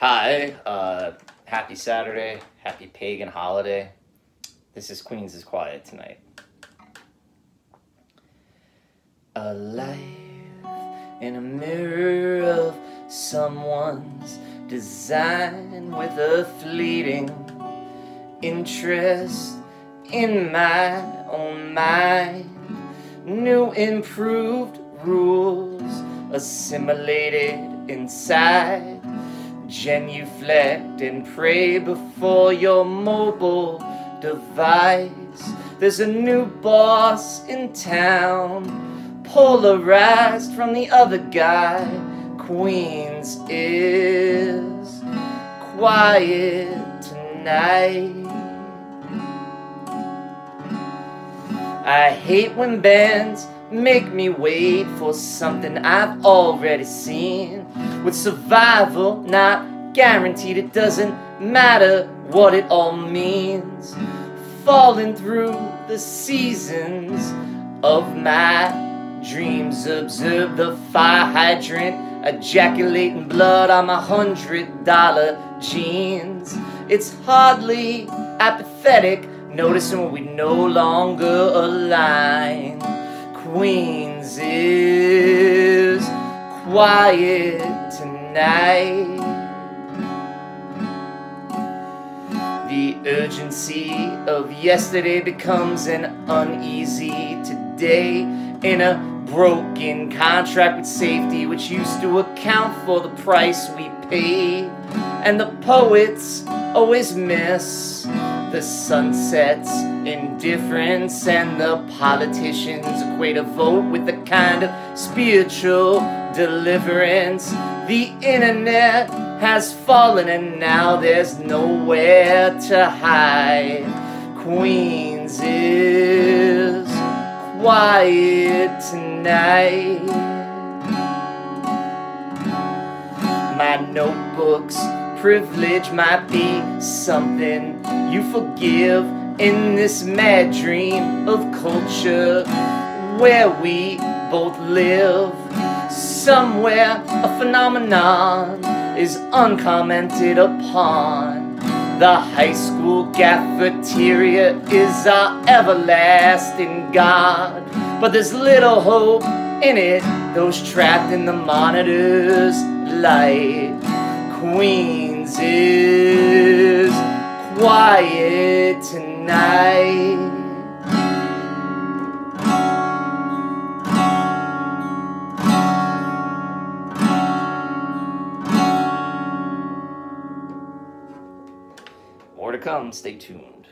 Hi, happy Saturday, happy pagan holiday. This is Queens is Quiet tonight. Alive in a mirror of someone's design, with a fleeting interest in my own mind. New improved rules assimilated inside. Genuflect and pray before your mobile device. There's a new boss in town, polarized from the other guy. Queens is quiet tonight. I hate when bands make me wait for something I've already seen. With survival not guaranteed, it doesn't matter what it all means. Falling through the seasons of my dreams, observe the fire hydrant, ejaculating blood on my $100 jeans. It's hardly apathetic, noticing when we no longer align. Queens is quiet tonight. The urgency of yesterday becomes an uneasy today. In a broken contract with safety, which used to account for the price we pay. And the poets always miss the sunsets, indifference, and the politicians equate a vote with a kind of spiritual deliverance. The internet has fallen and now there's nowhere to hide. Queens is quiet tonight. My notebooks privilege might be something you forgive in this mad dream of culture where we both live. Somewhere a phenomenon is uncommented upon. The high school cafeteria is our everlasting God, but there's little hope in it, those trapped in the monitor's light. Queens is quiet tonight. More to come, stay tuned.